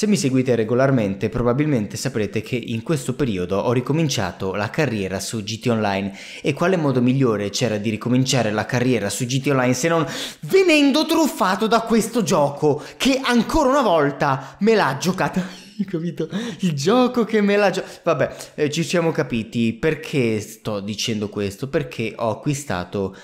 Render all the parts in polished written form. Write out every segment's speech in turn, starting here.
Se mi seguite regolarmente probabilmente saprete che in questo periodo ho ricominciato la carriera su GTA Online, e quale modo migliore c'era di ricominciare la carriera su GTA Online se non venendo truffato da questo gioco che ancora una volta me l'ha giocata. Capito? Il gioco che me la gioca. Vabbè, ci siamo capiti. Perché sto dicendo questo? Perché ho acquistato,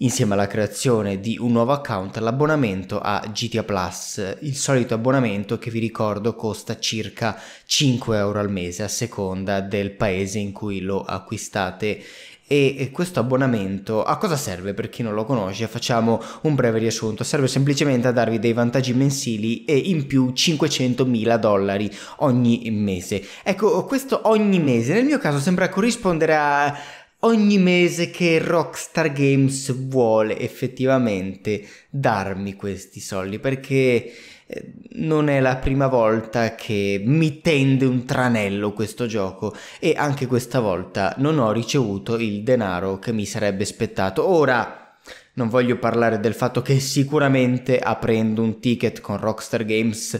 insieme alla creazione di un nuovo account, l'abbonamento a GTA Plus, il solito abbonamento che vi ricordo costa circa 5 euro al mese a seconda del paese in cui lo acquistate. E questo abbonamento a cosa serve? Per chi non lo conosce facciamo un breve riassunto. Serve semplicemente a darvi dei vantaggi mensili e in più 500.000 dollari ogni mese. Ecco, questo ogni mese nel mio caso sembra corrispondere a ogni mese che Rockstar Games vuole effettivamente darmi questi soldi, perché non è la prima volta che mi tende un tranello questo gioco, e anche questa volta non ho ricevuto il denaro che mi sarebbe spettato. Ora non voglio parlare del fatto che sicuramente aprendo un ticket con Rockstar Games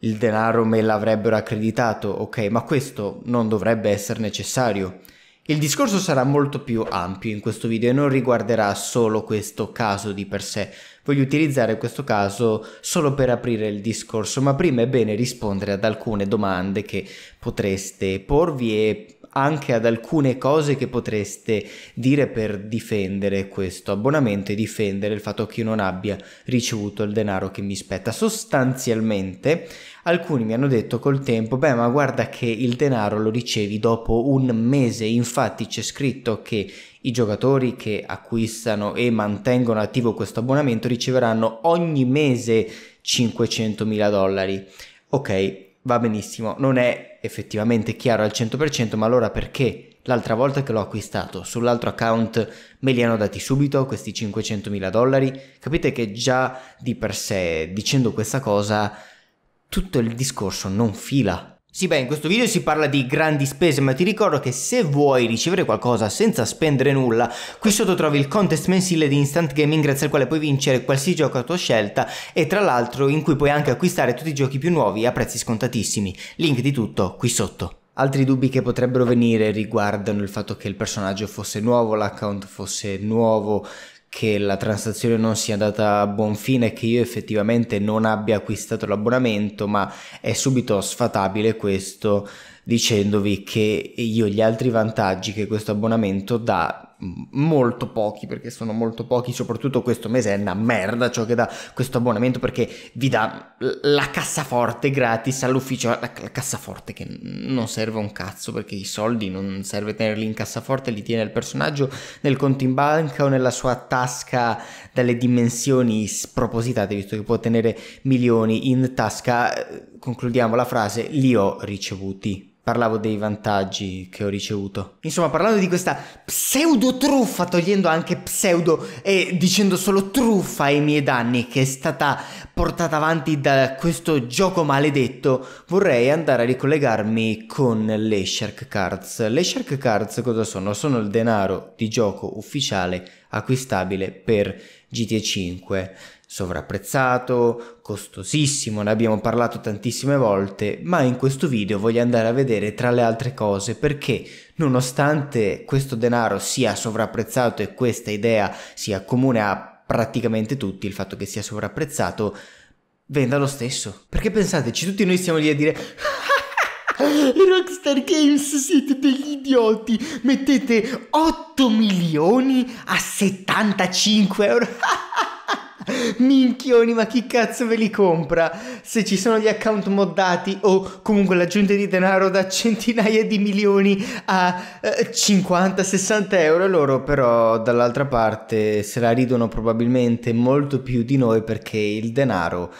il denaro me l'avrebbero accreditato, ok, ma questo non dovrebbe essere necessario. Il discorso sarà molto più ampio in questo video e non riguarderà solo questo caso di per sé. Voglio utilizzare questo caso solo per aprire il discorso, ma prima è bene rispondere ad alcune domande che potreste porvi e anche ad alcune cose che potreste dire per difendere questo abbonamento e difendere il fatto che io non abbia ricevuto il denaro che mi spetta. Sostanzialmente alcuni mi hanno detto col tempo: beh, ma guarda che il denaro lo ricevi dopo un mese, infatti c'è scritto che i giocatori che acquistano e mantengono attivo questo abbonamento riceveranno ogni mese 500.000 dollari. Ok, va benissimo, non è effettivamente chiaro al 100%, ma allora perché l'altra volta che l'ho acquistato sull'altro account me li hanno dati subito questi 500.000 dollari? Capite che già di per sé, dicendo questa cosa, tutto il discorso non fila. Sì, beh, in questo video si parla di grandi spese, ma ti ricordo che se vuoi ricevere qualcosa senza spendere nulla, qui sotto trovi il contest mensile di Instant Gaming grazie al quale puoi vincere qualsiasi gioco a tua scelta, e tra l'altro in cui puoi anche acquistare tutti i giochi più nuovi a prezzi scontatissimi. Link di tutto qui sotto. Altri dubbi che potrebbero venire riguardano il fatto che il personaggio fosse nuovo, l'account fosse nuovo, che la transazione non sia andata a buon fine, che io effettivamente non abbia acquistato l'abbonamento, ma è subito sfatabile questo dicendovi che io gli altri vantaggi che questo abbonamento dà, molto pochi, perché sono molto pochi, soprattutto questo mese è una merda ciò che dà questo abbonamento, perché vi dà la cassaforte gratis all'ufficio, la cassaforte che non serve un cazzo, perché i soldi non serve tenerli in cassaforte, li tiene il personaggio nel conto in banca o nella sua tasca dalle dimensioni spropositate, visto che può tenere milioni in tasca. Concludiamo la frase: li ho ricevuti. Parlavo dei vantaggi che ho ricevuto. Insomma, parlando di questa pseudo truffa, togliendo anche pseudo e dicendo solo truffa ai miei danni, che è stata portata avanti da questo gioco maledetto, vorrei andare a ricollegarmi con le Shark Cards. Le Shark Cards cosa sono? Sono il denaro di gioco ufficiale acquistabile per GTA 5. Sovrapprezzato, costosissimo, ne abbiamo parlato tantissime volte, ma in questo video voglio andare a vedere tra le altre cose perché, nonostante questo denaro sia sovrapprezzato e questa idea sia comune a praticamente tutti, il fatto che sia sovrapprezzato venda lo stesso. Perché pensateci, tutti noi stiamo lì a dire: Rockstar Games, siete degli idioti, mettete 8 milioni a 75 euro. Minchioni, ma chi cazzo ve li compra? Se ci sono gli account moddati o comunque l'aggiunta di denaro da centinaia di milioni a 50-60 euro, loro però dall'altra parte se la ridono probabilmente molto più di noi, perché il denaro,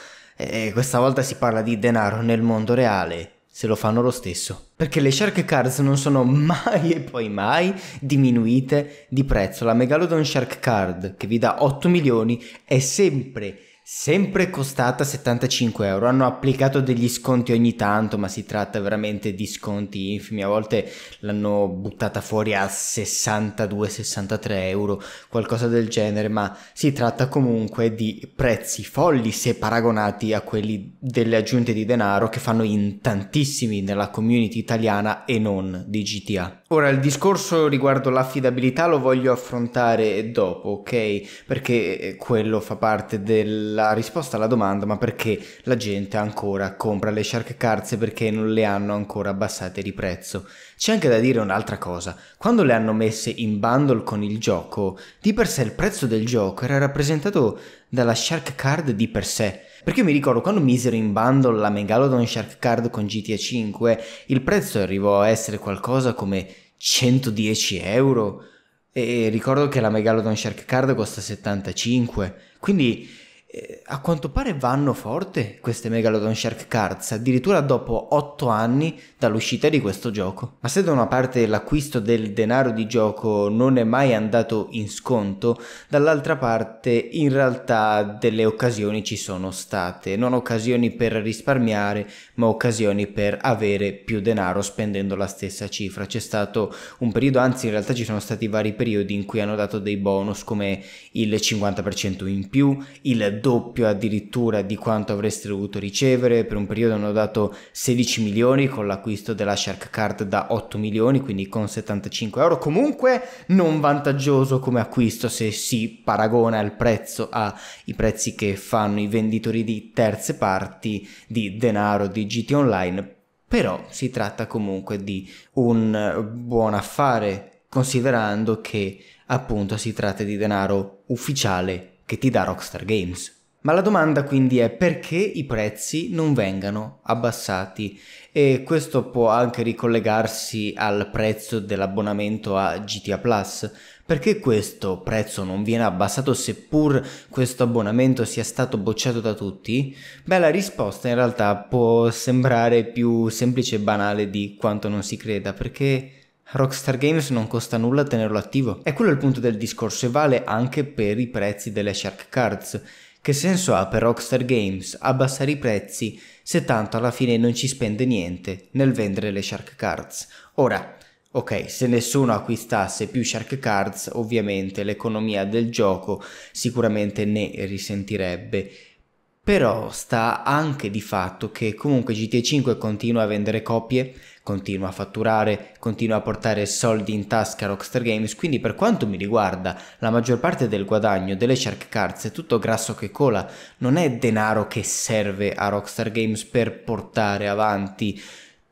questa volta si parla di denaro nel mondo reale, se lo fanno lo stesso. Perché le Shark Cards non sono mai e poi mai diminuite di prezzo. La Megalodon Shark Card, che vi dà 8 milioni, è sempre Sempre costata 75 euro, hanno applicato degli sconti ogni tanto, ma si tratta veramente di sconti infimi, a volte l'hanno buttata fuori a 62-63 euro, qualcosa del genere, ma si tratta comunque di prezzi folli se paragonati a quelli delle aggiunte di denaro che fanno in tantissimi nella community italiana e non di GTA. Ora il discorso riguardo l'affidabilità lo voglio affrontare dopo, ok? Perché quello fa parte della risposta alla domanda, ma perché la gente ancora compra le Shark Cards, perché non le hanno ancora abbassate di prezzo. C'è anche da dire un'altra cosa: quando le hanno messe in bundle con il gioco, di per sé il prezzo del gioco era rappresentato dalla Shark Card di per sé, perché io mi ricordo quando misero in bundle la Megalodon Shark Card con GTA V il prezzo arrivò a essere qualcosa come 110 euro, e ricordo che la Megalodon Shark Card costa 75, quindi a quanto pare vanno forte queste Megalodon Shark Cards, addirittura dopo 8 anni dall'uscita di questo gioco. Ma se da una parte l'acquisto del denaro di gioco non è mai andato in sconto, dall'altra parte in realtà delle occasioni ci sono state, non occasioni per risparmiare, ma occasioni per avere più denaro spendendo la stessa cifra. C'è stato un periodo, anzi in realtà ci sono stati vari periodi in cui hanno dato dei bonus come il 50% in più, il doppio addirittura di quanto avreste dovuto ricevere. Per un periodo hanno dato 16 milioni con l'acquisto della Shark Card da 8 milioni, quindi con 75 euro. Comunque non vantaggioso come acquisto se si paragona il prezzo ai prezzi che fanno i venditori di terze parti di denaro di GTA Online, però si tratta comunque di un buon affare, considerando che appunto si tratta di denaro ufficiale che ti dà Rockstar Games. Ma la domanda quindi è perché i prezzi non vengano abbassati, e questo può anche ricollegarsi al prezzo dell'abbonamento a GTA Plus. Perché questo prezzo non viene abbassato seppur questo abbonamento sia stato bocciato da tutti? Beh, la risposta in realtà può sembrare più semplice e banale di quanto non si creda, perché Rockstar Games non costa nulla tenerlo attivo. E quello è il punto del discorso, e vale anche per i prezzi delle Shark Cards. Che senso ha per Rockstar Games abbassare i prezzi se tanto alla fine non ci spende niente nel vendere le Shark Cards? Ora, ok, se nessuno acquistasse più Shark Cards, ovviamente l'economia del gioco sicuramente ne risentirebbe. Però sta anche di fatto che comunque GTA V continua a vendere copie, continua a fatturare, continua a portare soldi in tasca a Rockstar Games, quindi per quanto mi riguarda la maggior parte del guadagno delle Shark Cards è tutto grasso che cola, non è denaro che serve a Rockstar Games per portare avanti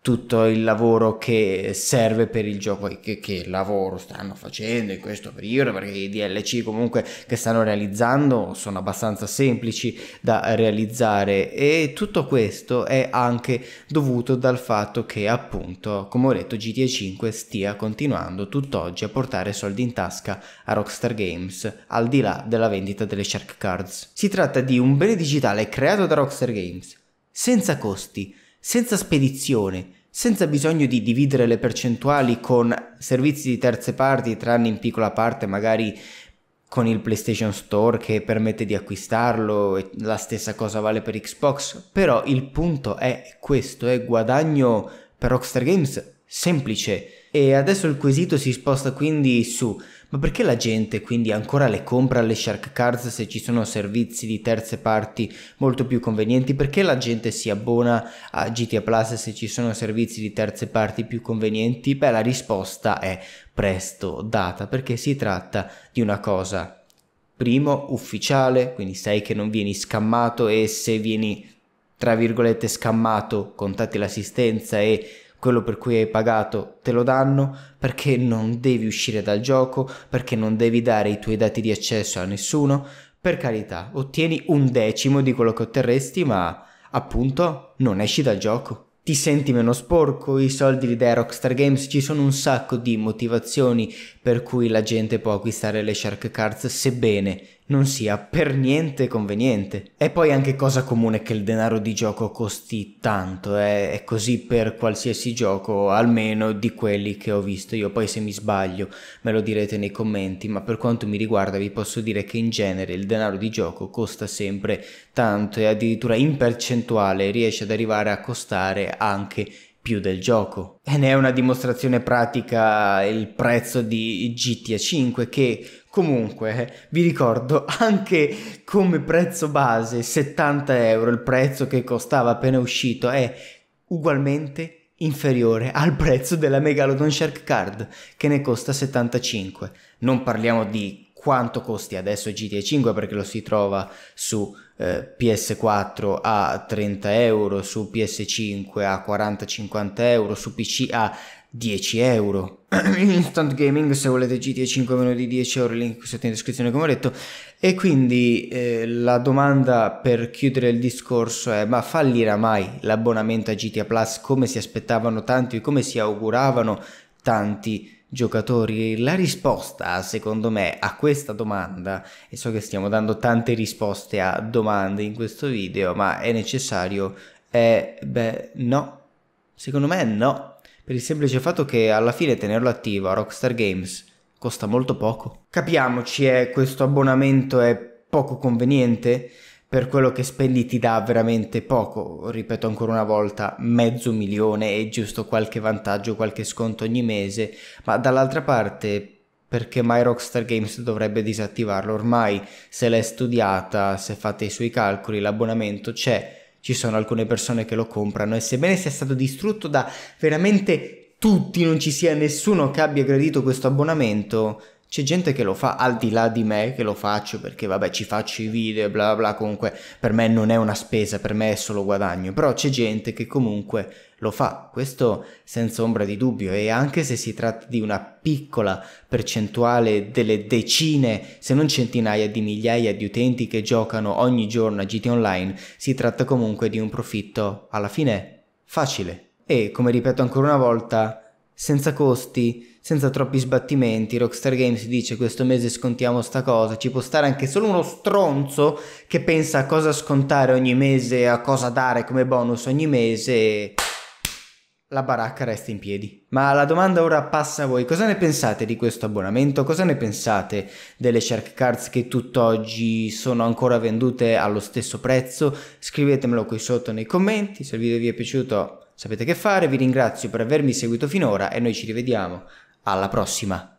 tutto il lavoro che serve per il gioco. Che lavoro stanno facendo in questo periodo, perché i DLC comunque che stanno realizzando sono abbastanza semplici da realizzare, e tutto questo è anche dovuto dal fatto che appunto, come ho detto, GTA V stia continuando tutt'oggi a portare soldi in tasca a Rockstar Games al di là della vendita delle Shark Cards. Si tratta di un bene digitale creato da Rockstar Games senza costi, senza spedizione, senza bisogno di dividere le percentuali con servizi di terze parti, tranne in piccola parte magari con il PlayStation Store che permette di acquistarlo, e la stessa cosa vale per Xbox. Però il punto è questo, è guadagno per Rockstar Games semplice. E adesso il quesito si sposta quindi su: ma perché la gente quindi ancora le compra le Shark Cards se ci sono servizi di terze parti molto più convenienti? Perché la gente si abbona a GTA Plus se ci sono servizi di terze parti più convenienti? Beh, la risposta è presto data, perché si tratta di una cosa, primo, ufficiale, quindi sai che non vieni scammato, e se vieni tra virgolette scammato contatti l'assistenza e quello per cui hai pagato te lo danno, perché non devi uscire dal gioco, perché non devi dare i tuoi dati di accesso a nessuno. Per carità, ottieni 1/10 di quello che otterresti, ma appunto non esci dal gioco. Ti senti meno sporco, i soldi li dai a Rockstar Games, ci sono un sacco di motivazioni per cui la gente può acquistare le Shark Cards, sebbene non sia per niente conveniente. E poi anche cosa comune che il denaro di gioco costi tanto, è così per qualsiasi gioco, almeno di quelli che ho visto io. Poi se mi sbaglio me lo direte nei commenti, ma per quanto mi riguarda vi posso dire che in genere il denaro di gioco costa sempre tanto e addirittura in percentuale riesce ad arrivare a costare anche più del gioco. E ne è una dimostrazione pratica il prezzo di GTA V, che comunque vi ricordo anche come prezzo base 70 euro, il prezzo che costava appena uscito, è ugualmente inferiore al prezzo della Megalodon Shark Card che ne costa 75. Non parliamo di quanto costi adesso GTA 5 perché lo si trova su PS4 a 30 euro, su PS5 a 40-50 euro, su PC a 10 euro. Instant Gaming, se volete GTA 5 meno di 10 euro, link sotto in descrizione come ho detto. E quindi la domanda per chiudere il discorso è: ma fallirà mai l'abbonamento a GTA Plus come si aspettavano tanti e come si auguravano tanti giocatori? La risposta, secondo me, a questa domanda, e so che stiamo dando tante risposte a domande in questo video, ma è necessario, beh, no. Secondo me no, per il semplice fatto che alla fine tenerlo attivo a Rockstar Games costa molto poco. Capiamoci, questo abbonamento è poco conveniente? Per quello che spendi ti dà veramente poco, ripeto ancora una volta, mezzo milione e giusto qualche vantaggio, qualche sconto ogni mese, ma dall'altra parte perché mai Rockstar Games dovrebbe disattivarlo? Ormai se l'è studiata, se fate i suoi calcoli l'abbonamento c'è, ci sono alcune persone che lo comprano e sebbene sia stato distrutto da veramente tutti, non ci sia nessuno che abbia gradito questo abbonamento, c'è gente che lo fa, al di là di me che lo faccio perché vabbè ci faccio i video e bla bla, comunque per me non è una spesa, per me è solo guadagno, però c'è gente che comunque lo fa, questo senza ombra di dubbio. E anche se si tratta di una piccola percentuale delle decine, se non centinaia di migliaia di utenti che giocano ogni giorno a GTA Online, si tratta comunque di un profitto alla fine facile e, come ripeto ancora una volta, senza costi, senza troppi sbattimenti. Rockstar Games dice questo mese scontiamo sta cosa, ci può stare anche solo uno stronzo che pensa a cosa scontare ogni mese, a cosa dare come bonus ogni mese e la baracca resta in piedi. Ma la domanda ora passa a voi: cosa ne pensate di questo abbonamento? Cosa ne pensate delle Shark Cards che tutt'oggi sono ancora vendute allo stesso prezzo? Scrivetemelo qui sotto nei commenti. Se il video vi è piaciuto sapete che fare, vi ringrazio per avermi seguito finora e noi ci rivediamo alla prossima.